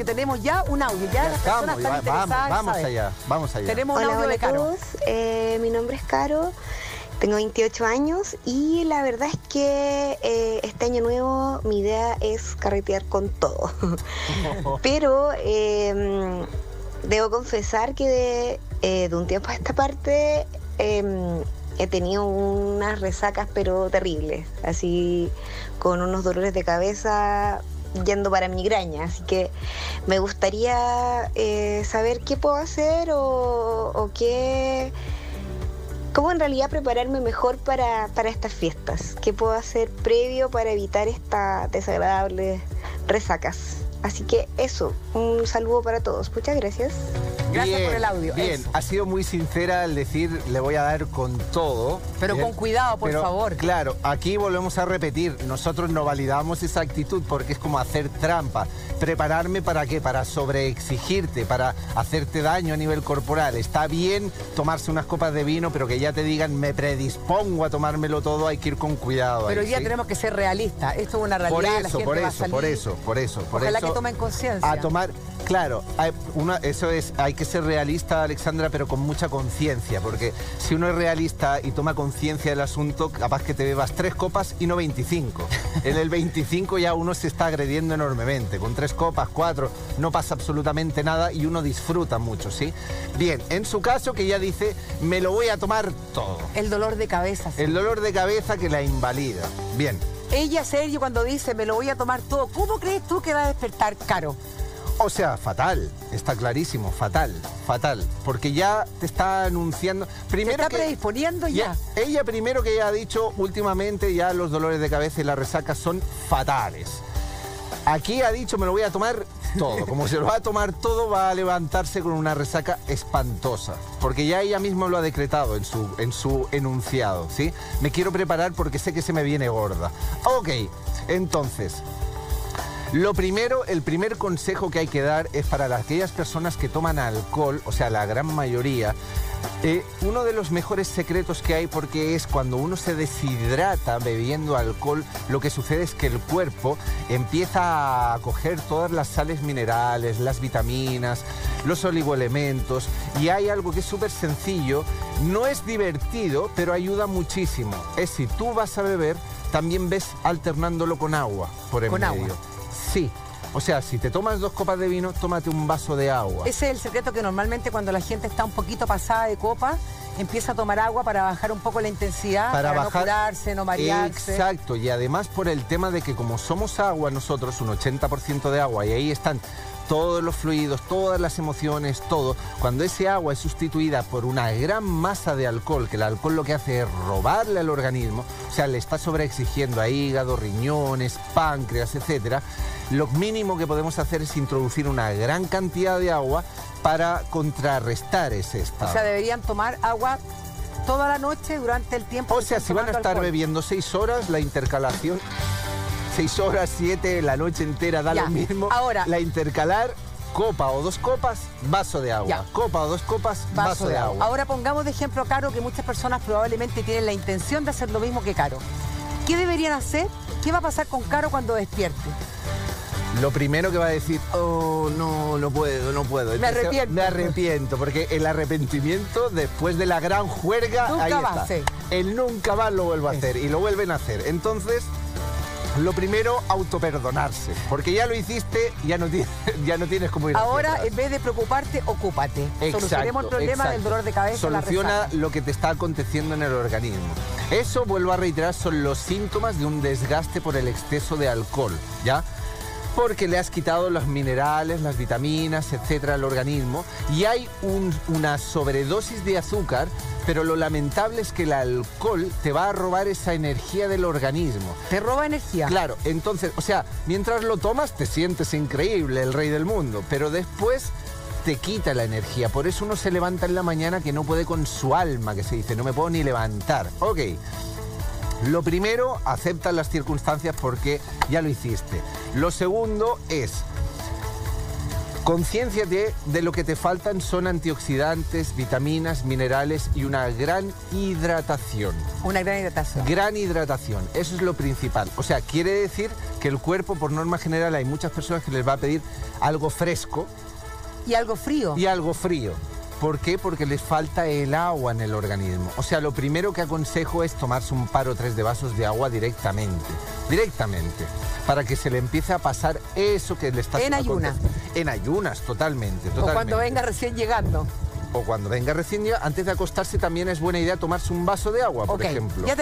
porque tenemos ya un audio. Ya las personas están interesadas. Vamos allá. Tenemos un audio de Caro. Mi nombre es Caro, tengo 28 años y la verdad es que este año nuevo mi idea es carretear con todo. Pero debo confesar que de un tiempo a esta parte he tenido unas resacas pero terribles, así con unos dolores de cabeza yendo para migraña, así que me gustaría saber qué puedo hacer o qué, cómo en realidad prepararme mejor para estas fiestas, qué puedo hacer previo para evitar estas desagradables resacas. Así que eso, un saludo para todos. Muchas gracias. Gracias por el audio. Bien, eso. Ha sido muy sincera al decir, le voy a dar con todo. Pero bien, con cuidado, por favor. Claro, aquí volvemos a repetir, nosotros no validamos esa actitud porque es como hacer trampa. ¿Prepararme para qué? Para sobreexigirte, para hacerte daño a nivel corporal. Está bien tomarse unas copas de vino, pero que ya te digan, me predispongo a tomármelo todo, hay que ir con cuidado. Pero hoy día tenemos que ser realistas, esto es una realidad. Por eso. Que tomen conciencia. A tomar, claro, hay que ser realista, Alexandra, pero con mucha conciencia, porque si uno es realista y toma conciencia del asunto, capaz que te bebas 3 copas y no 25. En el 25 ya uno se está agrediendo enormemente, con 3 copas, 4, no pasa absolutamente nada y uno disfruta mucho, ¿sí? Bien, en su caso que ya dice, me lo voy a tomar todo. El dolor de cabeza. Sí. El dolor de cabeza que la invalida. Bien. Ella, Sergio, cuando dice, me lo voy a tomar todo, ¿cómo crees tú que va a despertar, Caro? O sea, fatal, está clarísimo, fatal, porque ya te está anunciando... Te está predisponiendo ya. Ella primero que ya ha dicho, últimamente ya los dolores de cabeza y la resaca son fatales. Aquí ha dicho, me lo voy a tomar todo. Como se lo va a tomar todo, va a levantarse con una resaca espantosa. Porque ya ella misma lo ha decretado en su enunciado, ¿sí? Me quiero preparar porque sé que se me viene gorda. Ok, entonces, lo primero, el primer consejo que hay que dar es para aquellas personas que toman alcohol, o sea, la gran mayoría... uno de los mejores secretos que hay, porque es cuando uno se deshidrata bebiendo alcohol, lo que sucede es que el cuerpo empieza a coger todas las sales minerales, las vitaminas, los oligoelementos, y hay algo que es súper sencillo, no es divertido, pero ayuda muchísimo. Es si tú vas a beber, también ves alternándolo con agua, por el medio. ¿Con agua? Sí. O sea, si te tomas 2 copas de vino, tómate un vaso de agua. Ese es el secreto, que normalmente cuando la gente está un poquito pasada de copa, empieza a tomar agua para bajar un poco la intensidad, para bajar, no curarse, no marearse. Exacto, y además por el tema de que como somos agua nosotros, un 80% de agua, y ahí están todos los fluidos, todas las emociones, todo, cuando ese agua es sustituida por una gran masa de alcohol, que el alcohol lo que hace es robarle al organismo, o sea, le está sobreexigiendo a hígado, riñones, páncreas, etcétera, lo mínimo que podemos hacer es introducir una gran cantidad de agua para contrarrestar ese estado. O sea, deberían tomar agua toda la noche durante el tiempo. O sea, si van a estar bebiendo 6 horas, la intercalación... 6 horas, 7, la noche entera, da lo mismo. Ahora, la intercalar, copa o 2 copas, vaso de agua. Copa o 2 copas, vaso de agua. Ahora pongamos de ejemplo, Caro, que muchas personas probablemente tienen la intención de hacer lo mismo que Caro. ¿Qué deberían hacer? ¿Qué va a pasar con Caro cuando despierte? Lo primero que va a decir, oh, no puedo. Entonces, me arrepiento, porque el arrepentimiento después de la gran juerga, él nunca más lo vuelve a hacer, y lo vuelven a hacer. Entonces... lo primero, autoperdonarse, porque ya lo hiciste, ya no tienes cómo ir. Ahora, en vez de preocuparte, ocúpate. Exacto, solucionemos el problema del dolor de cabeza. Soluciona lo que te está aconteciendo en el organismo. Eso, vuelvo a reiterar, son los síntomas de un desgaste por el exceso de alcohol, ¿ya? Porque le has quitado los minerales, las vitaminas, etcétera, al organismo, y hay una sobredosis de azúcar, pero lo lamentable es que el alcohol te va a robar esa energía del organismo. ¿Te roba energía? Claro, entonces, o sea, mientras lo tomas te sientes increíble, el rey del mundo, pero después... te quita la energía, por eso uno se levanta en la mañana que no puede con su alma, que se dice, no me puedo ni levantar. Ok, lo primero, acepta las circunstancias porque ya lo hiciste. Lo segundo es Conciénciate de lo que te faltan son antioxidantes, vitaminas, minerales y una gran hidratación. Una gran hidratación. Gran hidratación, eso es lo principal. O sea, quiere decir que el cuerpo, por norma general, hay muchas personas que les va a pedir algo fresco. Y algo frío. Y algo frío. ¿Por qué? Porque les falta el agua en el organismo. O sea, lo primero que aconsejo es tomarse un par o tres de vasos de agua directamente. Directamente. Para que se le empiece a pasar eso que le está... En ayunas. En ayunas, totalmente, totalmente. O cuando venga recién llegando. O cuando venga recién llegando. Antes de acostarse también es buena idea tomarse un vaso de agua, por ejemplo.